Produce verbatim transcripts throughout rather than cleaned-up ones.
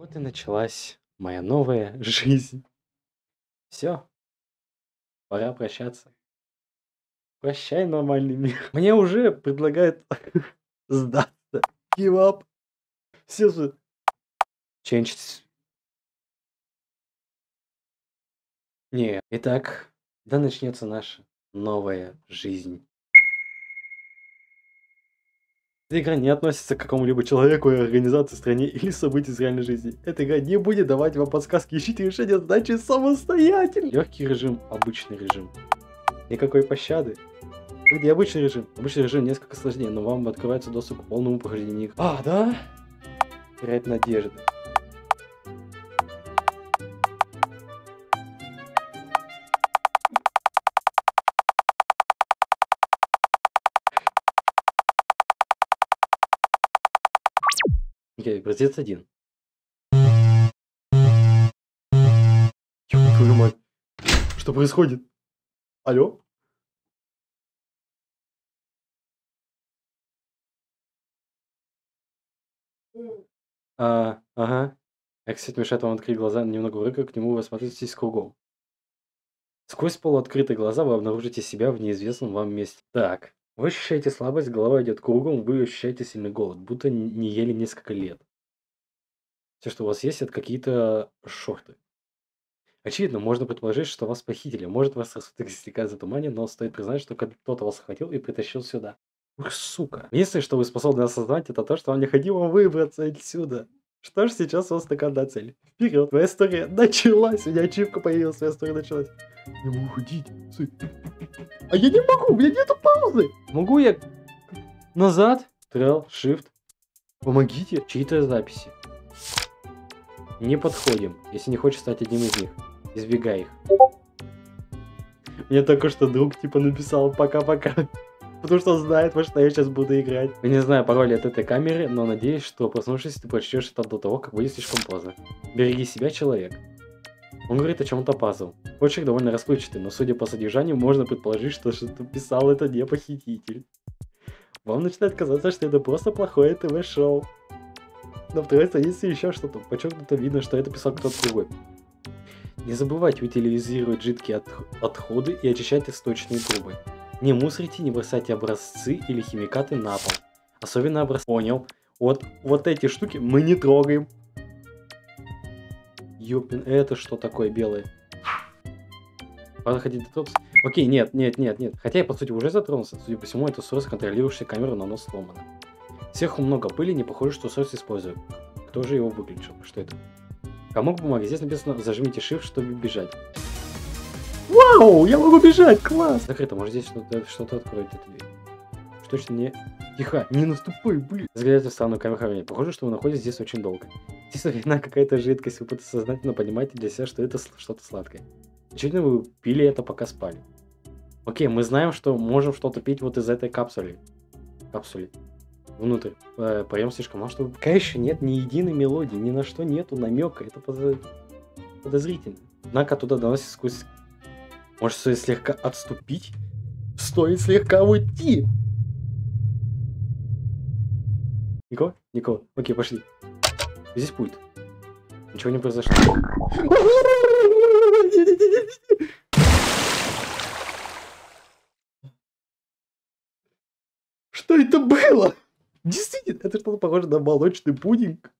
Вот и началась моя новая жизнь. Все, пора прощаться. Прощай, нормальный мир. Мне уже предлагают сдаться. Give up. Все же. Change. Не. Итак, да начнется наша новая жизнь. Эта игра не относится к какому-либо человеку, организации, стране или событию из реальной жизни. Эта игра не будет давать вам подсказки, ищите решение задачи самостоятельно. Легкий режим, обычный режим. Никакой пощады. Где обычный режим? Обычный режим несколько сложнее, но вам открывается доступ к полному прохождению игры. А, да? Теряет надежды. Окей, образец один. Ёб твою мать. Что происходит? Алло? А, ага. Эксит мешает вам открыть глаза немного рыка, к нему вы осмотритесь кругом. Сквозь полуоткрытые глаза вы обнаружите себя в неизвестном вам месте. Так. Вы ощущаете слабость, голова идет кругом, вы ощущаете сильный голод, будто не ели несколько лет. Все, что у вас есть, это какие-то шорты. Очевидно, можно предположить, что вас похитили. Может, вас рассудок стекает за тумане, но стоит признать, что кто-то вас схватил и притащил сюда. Ух, сука. Единственное, что вы способны осознать, это то, что вам необходимо выбраться отсюда. Что ж, сейчас у вас такая одна цель. Вперед, моя история началась. У меня ачивка появилась, моя история началась. Я могу уходить. А я не могу, у меня нету паузы. Могу я назад? Трел, shift. Помогите. Чьи-то записи. Не подходим, если не хочешь стать одним из них. Избегай их. Мне только что друг типа написал пока-пока. Потому что знает, во что я сейчас буду играть. Я не знаю пароли от этой камеры, но надеюсь, что проснувшись, ты прочтешь это до того, как будет слишком поздно. Береги себя, человек. Он говорит о чем-то пазл. Почерк довольно расплывчатый, но судя по содержанию, можно предположить, что что-то писал это не похититель. Вам начинает казаться, что это просто плохое ТВ-шоу. На второй странице еще что-то. Подчеркнуто видно, что это писал кто-то другой. Не забывайте утилизировать жидкие от отходы и очищать источные трубы. Не мусорите, не бросайте образцы или химикаты на пол. Особенно образцы. Понял. Вот, вот эти штуки мы не трогаем. Ёпин, это что такое белое? Пора ходить до топс. Окей, нет, нет, нет, нет. Хотя я, по сути, уже затронулся. Судя по всему, это устройство, контролирующая камеру, но оно сломано. Сверху много пыли, не похоже, что устройство используют. Кто же его выключил? Что это? Комок бумаги. Здесь написано, зажмите shift, чтобы бежать. Вау, я могу бежать, класс! Закрыто, может здесь что-то что-то откроет эту дверь. Что точно не... Тихо, не наступай, блин! Заглядывайте в сторону камеры хранения. Похоже, что вы находитесь здесь очень долго. Здесь видна какая-то жидкость, вы подсознательно понимаете для себя, что это что-то сладкое. Очевидно, вы пили это, пока спали. Окей, мы знаем, что можем что-то пить вот из этой капсули. Капсули. Внутрь. Э, Поем слишком мало, что... Пока еще нет ни единой мелодии, ни на что нету намека. Это подозрительно. Однако оттуда доносится сквозь... Может, стоит слегка отступить? Стоит слегка уйти! Никого? Никого. Окей, пошли. Здесь пульт. Ничего не произошло. Что это было? Действительно, это что-то похоже на молочный пудинг.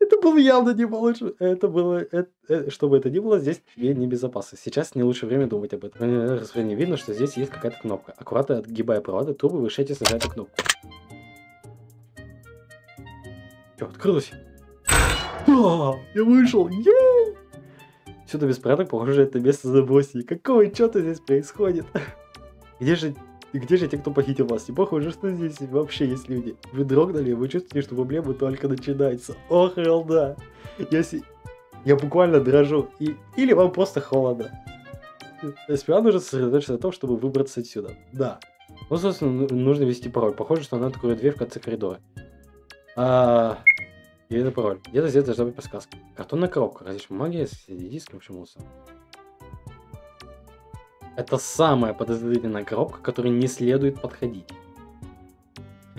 Это было явно не молочный. Это было... Это, чтобы это ни было, здесь небезопасно. Сейчас не лучшее время думать об этом. Не видно, что здесь есть какая-то кнопка. Аккуратно отгибая провода, трубы, вы решаете сажать эту кнопку. Все, открылось. А, я вышел. Еее! Сюда без порядок, похоже, это место забросили. Какого чёрта здесь происходит? Где же... И где же те, кто похитил вас? Не похоже, что здесь вообще есть люди. Вы дрогнули, вы чувствуете, что проблема только начинается. Ох, да. Если... Я буквально дрожу. И... Или вам просто холодно. Сперва нужно сосредоточиться на том, чтобы выбраться отсюда. Да. Ну, собственно, нужно ввести пароль. Похоже, что она откроет дверь в конце коридора. А... И это пароль. Где-то здесь должна быть подсказка. Картонная коробка. Различная магия, среди диски, почему-то. Это самая подозрительная коробка, к которой не следует подходить.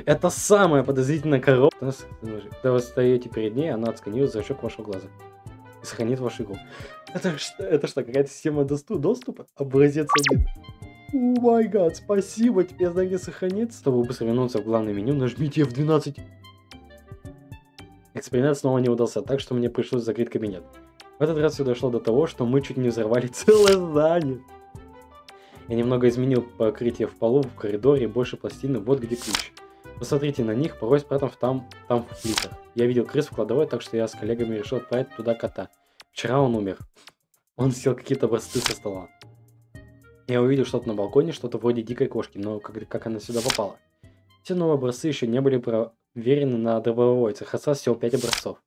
Это самая подозрительная корова. Когда вы стоите перед ней, она отсканирует зрачок вашего глаза и сохранит вашу игру. Это что? Это что, какая-то система доступа? Образец один. О май гад, спасибо, тебе знание сохранится. Чтобы быстро вернуться в главное меню, нажмите эф двенадцать. Эксперимент снова не удался, так что мне пришлось закрыть кабинет. В этот раз все дошло до того, что мы чуть не взорвали целое здание. Я немного изменил покрытие в полу, в коридоре, больше пластины, вот где ключ. Посмотрите на них, порой спрятав там, там в плитах. Я видел крыс в кладовой, так что я с коллегами решил отправить туда кота. Вчера он умер. Он съел какие-то образцы со стола. Я увидел что-то на балконе, что-то вроде дикой кошки, но как, как она сюда попала? Все новые образцы еще не были проверены на добровольцах, хотя всего пять образцов.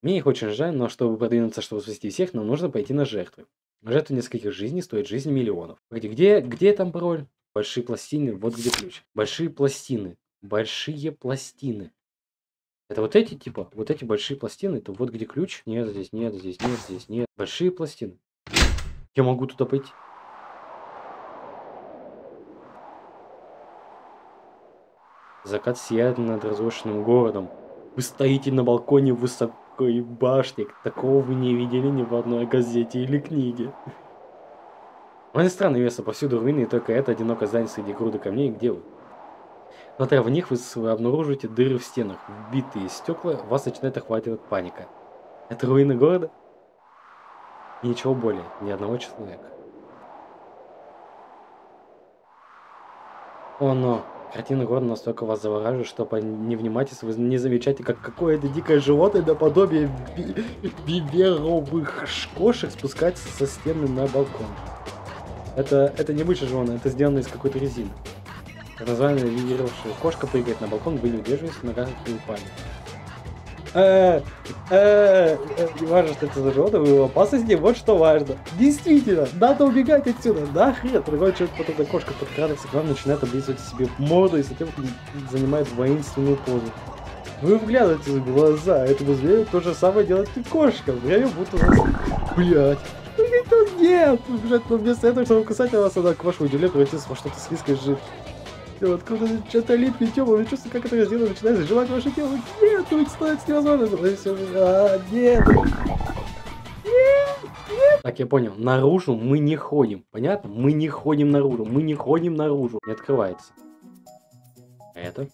Мне их очень жаль, но чтобы продвинуться, чтобы спасти всех, нам нужно пойти на жертвы. Жертвы нескольких жизней стоит жизнь миллионов. Где, где, где там пароль? Большие пластины, вот где ключ. Большие пластины. Большие пластины. Это вот эти типа? Вот эти большие пластины, это вот где ключ? Нет, здесь, нет, здесь, нет, здесь, нет. Большие пластины. Я могу туда пойти. Закат сияет над разрушенным городом. Вы стоите на балконе высокой башни. Такого вы не видели ни в одной газете или книге. Очень странное место, повсюду руины, и только это одинокое здание среди груды камней. Где вы? Смотря в них, вы обнаружите дыры в стенах, вбитые стекла, вас начинает охватывать паника. Это руины города? И ничего более, ни одного человека. О, но... Картина города настолько вас завораживает, что по невнимательству вы не замечаете, как какое-то дикое животное наподобие биверовых кошек спускается со стены на балкон. Это, это не мыши животное, это сделано из какой-то резины. Так называемая биверовая кошка прыгает на балкон, вы не удерживаетесь, нога не упали. Эээ, эээ, не важно, что это за животное, вы в опасности, вот что важно. Действительно, надо убегать отсюда, да хрен, другой человек, вот эта кошка подкрадывается к вам, начинает облизывать себе морду и затем занимает воинственную позу. Вы вглядываетесь в глаза, этому зверю то же самое делает и кошка, время будто вас... Блять, ну ведь нет, блять, но вместо этого, чтобы касать вас, она к вашему удивлению превратится во что-то слизкое жидкое. Откуда что-то липнет, тёпло, вы чувствуете, как это сделано, начинает заживать ваше тело. Нет, тут становится невозможно. А, нет. Нет, нет. Так, я понял. Наружу мы не ходим. Понятно? Мы не ходим наружу. Мы не ходим наружу. Не открывается. Это?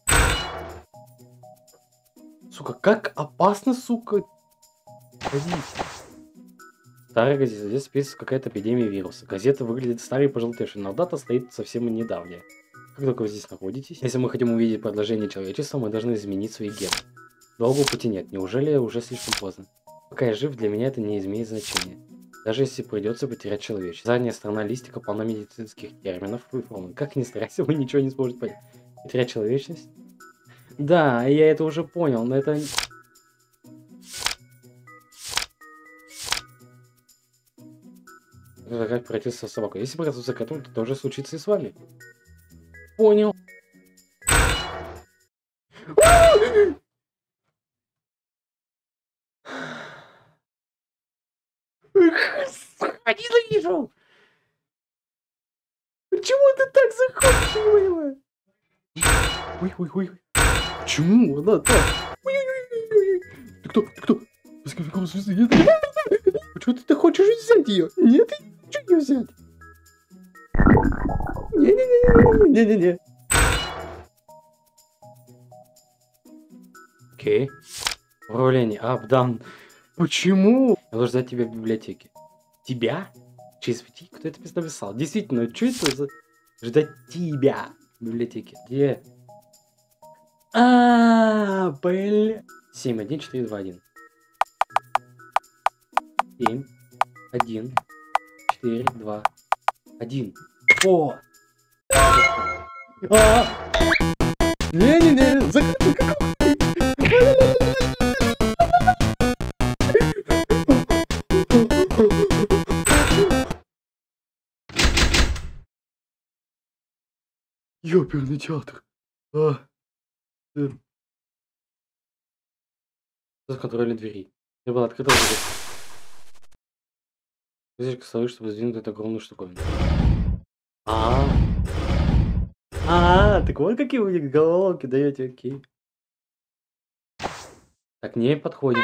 Сука, как опасно, сука. Газета. Старая газета. Здесь списывается какая-то эпидемия вируса. Газета выглядит старой и пожелтевшей, но дата стоит совсем недавняя. Как только вы здесь находитесь, если мы хотим увидеть продолжение человечества, мы должны изменить свои гены. Долгого пути нет, неужели уже слишком поздно? Пока я жив, для меня это не имеет значения. Даже если придется потерять человечество. Задняя сторона листика полна медицинских терминов и формул. Как ни старайся, вы ничего не сможете понять. Потерять человечность? Да, я это уже понял, но это... Как превратиться в собаку. Если превратиться котом, то тоже случится и с вами. Понял. Ненавижу. Почему ты так заходишь, не понимаю? Ой, ой, ой. Почему она так? Ты кто? Ты кто? В каком смысле нет? Почему ты хочешь взять ее? Нет, ты ничего не взять. Не-не-не-не-не-не-не-не. Окей. Управление. Up, down. Почему? Я должен ждать тебя в библиотеке. Тебя? Через пяти? Кто это написал? Действительно, что это за... Ждать тебя в библиотеке. Где? А бля... семь, один, четыре, два, один. семь, один, четыре, два, один. О! А! Не-не-не, закрой, ёперный театр. А. За контролем двери. Я был открыт. Здесь косовы, чтобы сдвинуть эту огромную штуковину. А-а-а. А, так вот какие вы головоломки даете, окей. Так, не подходит.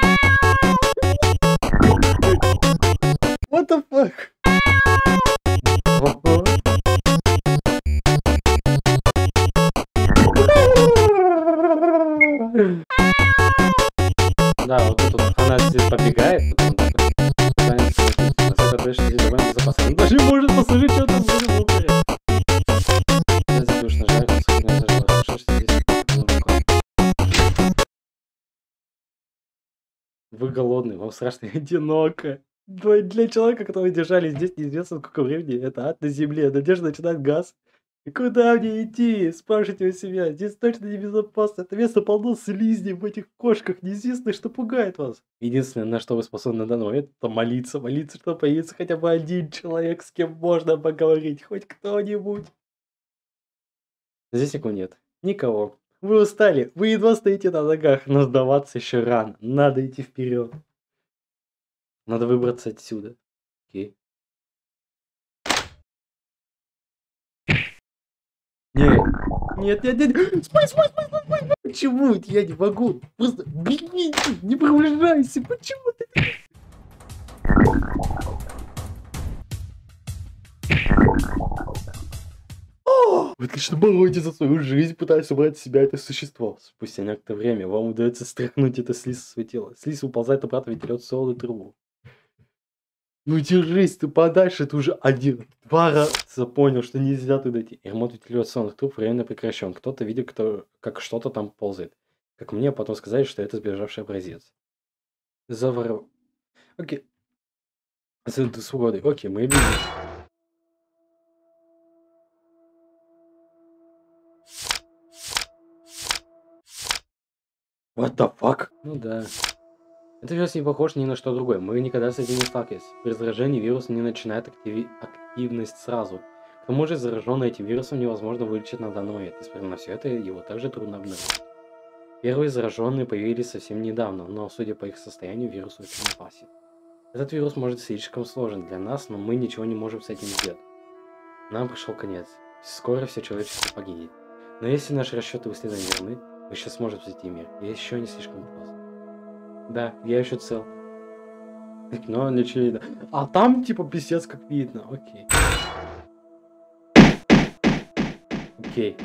What the fuck? Да, вот тут она здесь побегает, потом так здесь довольно запасает. Он даже может послушать, что там за звуки. Сейчас будешь нажать, особенно я зажал. Хорошо, что здесь было такое. Вы голодный, вам страшно и одиноко. Для человека, которого держали здесь неизвестно сколько времени, это ад на земле. Надежда начинает газ. И куда мне идти? Спрашивайте у себя. Здесь точно небезопасно. Это место полно слизней в этих кошках. Неизвестно, что пугает вас. Единственное, на что вы способны на данный момент, это молиться. Молиться, что появится хотя бы один человек, с кем можно поговорить. Хоть кто-нибудь. Здесь никого нет. Никого. Вы устали. Вы едва стоите на ногах. Но сдаваться еще рано. Надо идти вперед. Надо выбраться отсюда. Окей. Нет, нет, нет, нет, спой, спой, спой, спой, спой, почему я не могу, просто беги, не приближайся, почему ты? О, вы отлично боретесь за свою жизнь, пытаясь убрать из себя это существо. Спустя некоторое время вам удается стряхнуть это слизь со своего тела. Слизь уползает обратно в вентиляционную трубу. Ну держись ты подальше, ты уже один, два раза понял, что нельзя туда идти. И ремонт вентиляционных труб временно прекращен. Кто-то видел, кто, как что-то там ползает. Как мне потом сказали, что это сбежавший образец. Заворов. Окей. Сын, ты свободный. Окей, мы видим. What the fuck? Ну да. Это вирус не похож ни на что другое, мы никогда с этим не сталкивались. При заражении вирус не начинает активи... активность сразу. К тому же зараженный этим вирусом невозможно вылечить на данный момент. Несмотря на все это, его также трудно обнаружить. Первые зараженные появились совсем недавно, но судя по их состоянию, вирус очень опасен. Этот вирус может слишком сложен для нас, но мы ничего не можем с этим сделать. Нам пришел конец. Скоро все человечество погибнет. Но если наши расчеты и исследования верны, мы сейчас сможем спасти мир. И еще не слишком поздно. Да, я еще цел. Но ничего не да. А там типа пиздец как видно, окей. Окей.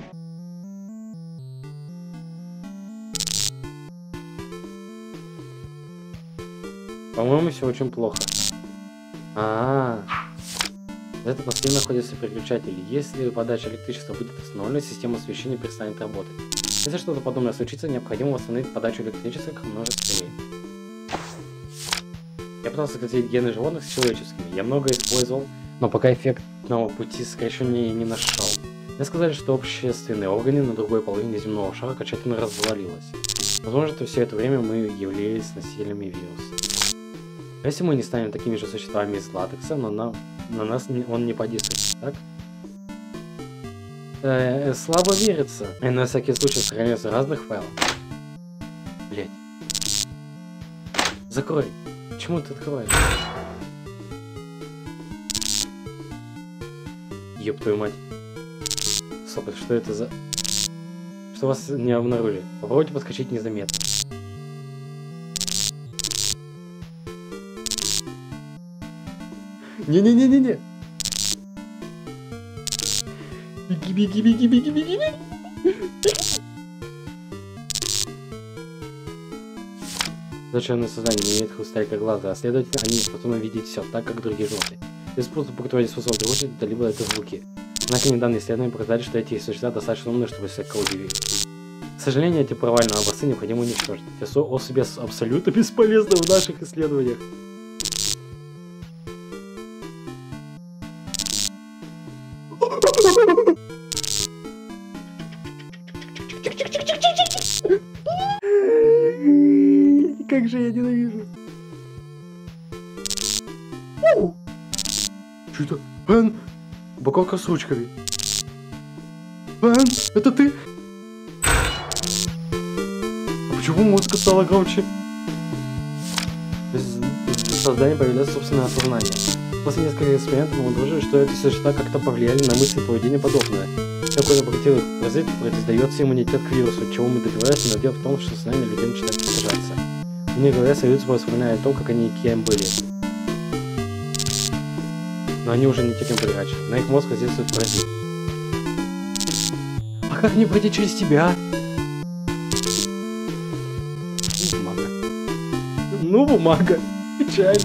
По-моему, все очень плохо. А, -а, а. За это после находятся переключатели. Если подача электричества будет остановлена, система освещения перестанет работать. Если что-то подобное случится, необходимо восстановить подачу электричества как можно скорее. Я пытался сократить гены животных с человеческими. Я много использовал, но пока эффектного пути сокращения не нашел. Мне сказали, что общественные органы на другой половине земного шара окончательно развалилось. Возможно, что все это время мы являлись носителями вируса. Если мы не станем такими же существами из латекса, но на, на нас он не подействует, так? Э, слабо верится. И на всякий случай сохраняется разных файлов. Блять. Закрой. Почему ты открываешь? Ёб твою мать. Стоп, что это за... Что вас не обнаружили? Попробуйте подскочить незаметно. Не-не-не-не-не. Беги, беги, беги, беги, беги, беги. Зачем на сознание не имеет хрусталька глаза, а следовательно, они способны видеть все так, как другие животные. Без способа, по которому они способны тревожить, это либо это звуки. Однако недавние исследования показали, что эти существа достаточно умны, чтобы всяко удивить. К сожалению, эти провальные образцы необходимо уничтожить. Все особи абсолютно бесполезны в наших исследованиях. Как же я ненавижу. Оу! Что это? Бен! Букалка с ручками. Бен! Это ты? А почему музыка стала громче? Создание появляется собственное осознание. После нескольких экспериментов мы обнаружили, что эти существа как-то повлияли на мысли и поведение подобное. такой заблокированный паразит раздается иммунитет к вирусу, чего мы добиваемся, но дело в том, что с нами людям начинает сражаться. Мне говорят, союз вспоминает о том, как они кем были. Но они уже не те, кем были раньше. На их мозг воздействует паразит. А как мне пройти через тебя? Бумага. Ну, бумага. Печаль.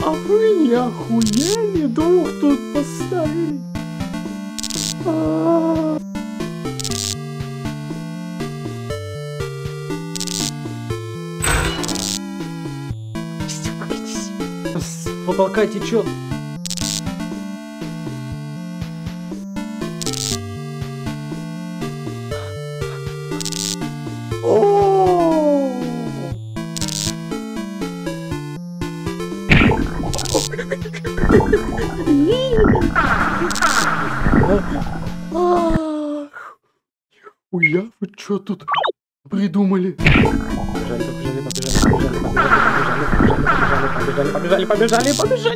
А вы не охуели? Двух тут поставили. А -а -а. С потолка течет. Уя, вы чё тут придумали? Побежали, побежали, побежали, побежали, побежали, побежали, побежали, побежали,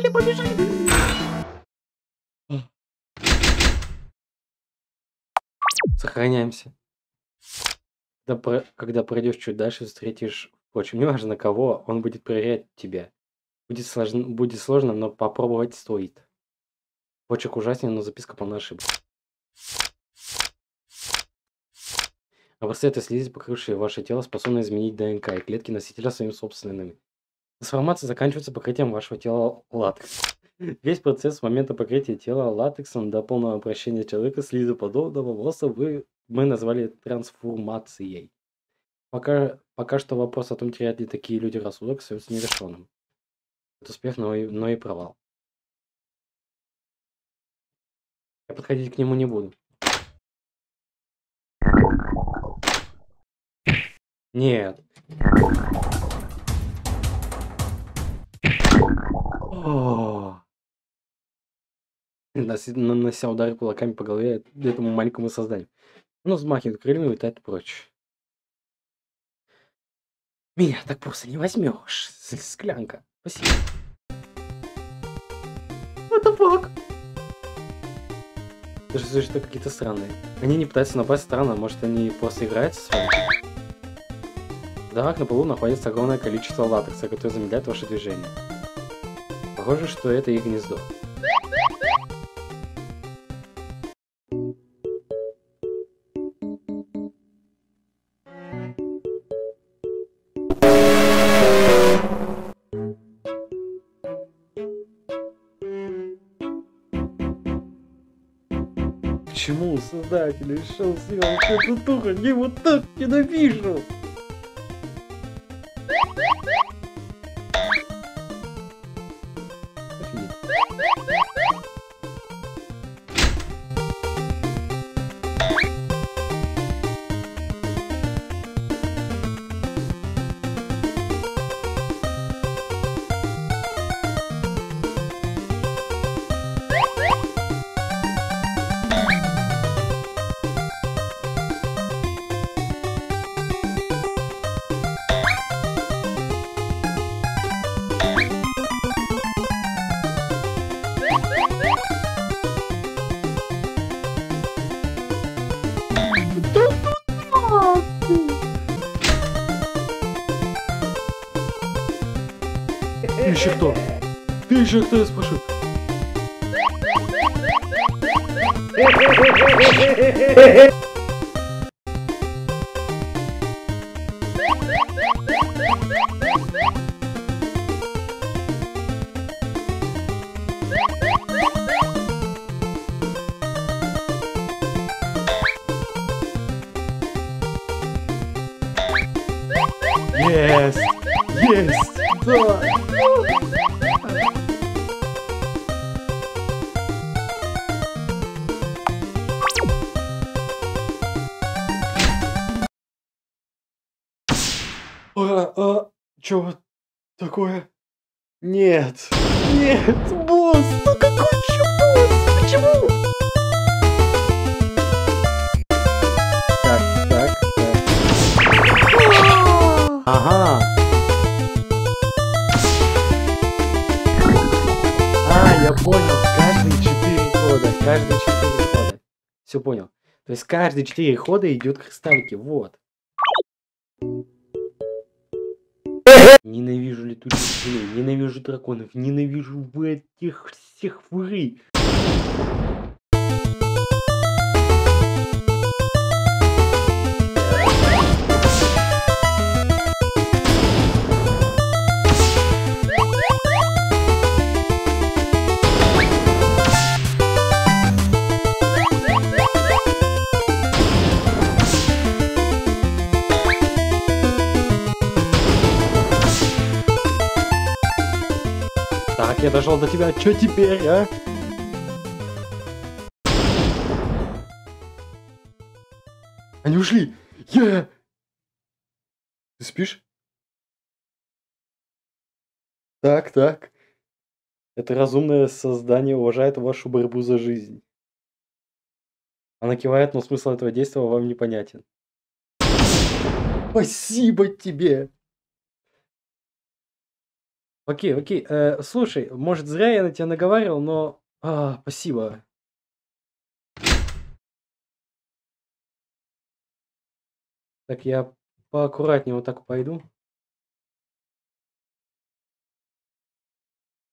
побежали, побежали. Сохраняемся. Когда пройдешь чуть дальше, встретишь, очень неважно кого, он будет проверять тебя. Будет сложно, будет сложно, но попробовать стоит. Почек ужаснее, но записка полна ошибок. Образцы — слизь, покрывшие ваше тело, способны изменить ДНК и клетки носителя своими собственными. Трансформация заканчивается покрытием вашего тела латексом. Весь процесс с момента покрытия тела латексом до полного обращения человека слизоподобного волоса вы, мы назвали трансформацией. Пока, пока что вопрос о том, теряют ли такие люди рассудок, остается нерешенным. Это успех, но и, но и провал. Я подходить к нему не буду. Нет. О-о-о. Нанося удары кулаками по голове этому маленькому созданию. Оно взмахивает крыльями и улетает прочь. Меня так просто не возьмешь, склянка. Спасибо. What the fuck? Даже существуют какие-то странные. Они не пытаются напасть странно, может они просто играются с вами? В дарах на полу находится огромное количество латекса, которое замедляет ваше движение. Похоже, что это их гнездо. Почему создатель решил сделать эту туха? Я его так ненавижу! Ты еще кто? Ты еще кто, я спрошу? Есть! Есть! А, а, чё такое? Нет, нет, босс, ну какой еще босс, почему? Так, так, так. Ага. А, я понял, каждые четыре хода, каждые четыре хода. Все понял. То есть каждые четыре хода идет к ставке, вот. Ненавижу летучих змей, ненавижу драконов, ненавижу этих всех фурий. Я дошел до тебя, чё теперь, а? Они ушли! Я... Ты спишь? Так, так. Это разумное создание уважает вашу борьбу за жизнь. Она кивает, но смысл этого действия вам непонятен. Спасибо тебе! Окей, окей, э, слушай, может зря я на тебя наговаривал, но... А, спасибо. Так, я поаккуратнее вот так пойду.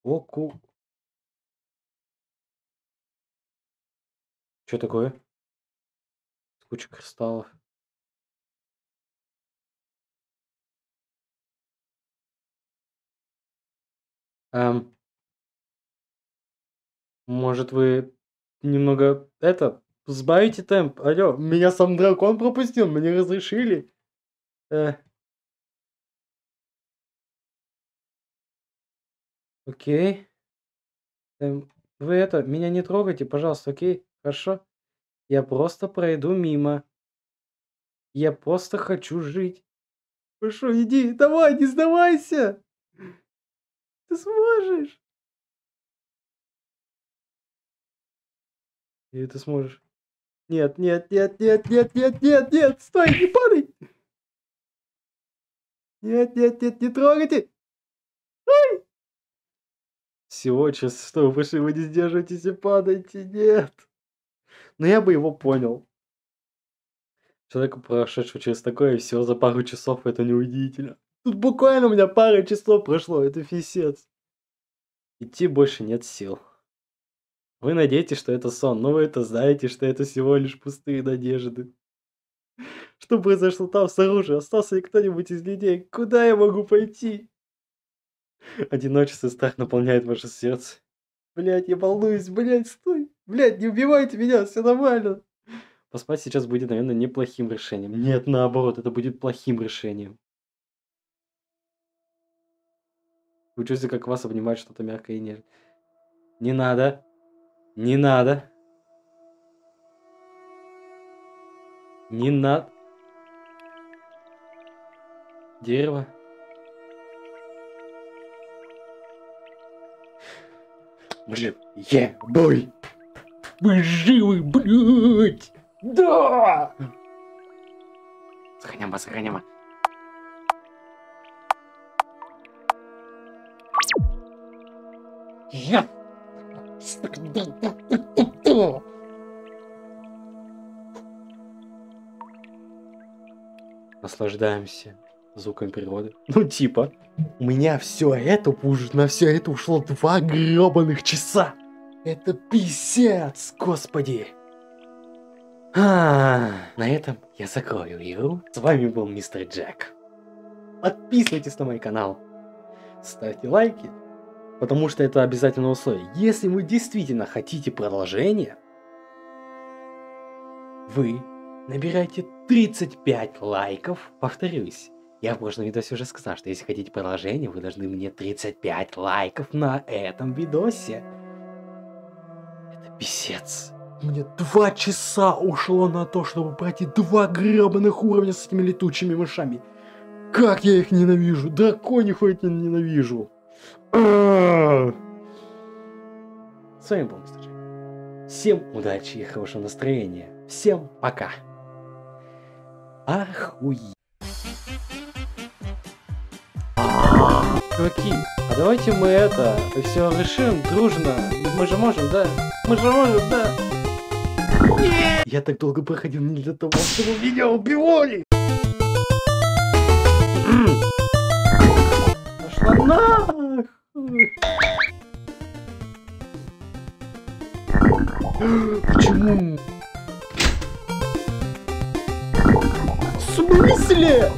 Оку. Что такое? Куча кристаллов. Эм, может вы немного, это, сбавите темп? Алло, меня сам дракон пропустил, мне разрешили. Э. Окей. Эм, вы это, меня не трогайте, пожалуйста, окей? Хорошо? Я просто пройду мимо. Я просто хочу жить. Хорошо, иди, давай, не сдавайся! Ты сможешь? Или ты сможешь? Нет, нет, нет, нет, нет, нет, нет, нет, стой, не падай! Нет, нет, нет, не трогайте! Стой! Всего час, что больше вы не сдерживаетесь и падайте, нет! Но я бы его понял. Человеку, прошедшему через такое, всего за пару часов, это неудивительно. Тут буквально у меня пара часов прошло, это фисец. Идти больше нет сил. Вы надеетесь, что это сон, но вы это знаете, что это всего лишь пустые надежды. Что произошло там снаружи? Остался ли кто-нибудь из людей? Куда я могу пойти? Одиночество и страх наполняет ваше сердце. Блять, я волнуюсь, блять, стой. Блять, не убивайте меня, все нормально. Поспать сейчас будет, наверное, неплохим решением. Нет, наоборот, это будет плохим решением. Вы чувствуете, как вас обнимает что-то мягкое и нежное. Не надо. Не надо. Не надо. Дерево. Блин, е, бой. Мы живы, блядь. Да! Сохраняма, сохраняма. Я... Наслаждаемся звуком природы. Ну типа, у меня все это, уж на все это ушло два гребаных часа. Это писец, господи. А-а-а. На этом я закрою игру. С вами был Мистер Джек. Подписывайтесь на мой канал. Ставьте лайки. Потому что это обязательное условие. Если вы действительно хотите продолжения, вы набираете тридцать пять лайков, повторюсь, Я в прошлом видосе уже сказал, что если хотите продолжение, вы должны мне тридцать пять лайков на этом видосе. Это писец. Мне два часа ушло на то, чтобы пройти два гребаных уровня с этими летучими мышами. Как я их ненавижу! Дракониху я ненавижу! С вами был Мистер Джей. Всем удачи и хорошего настроения. Всем пока. Ахуе. Чуваки, а давайте мы это все решим дружно. Мы же можем, да? Мы же можем, да? Нет! Я так долго проходил не для того, чтобы меня убивали! Пошла нахуй! Почему? В смысле?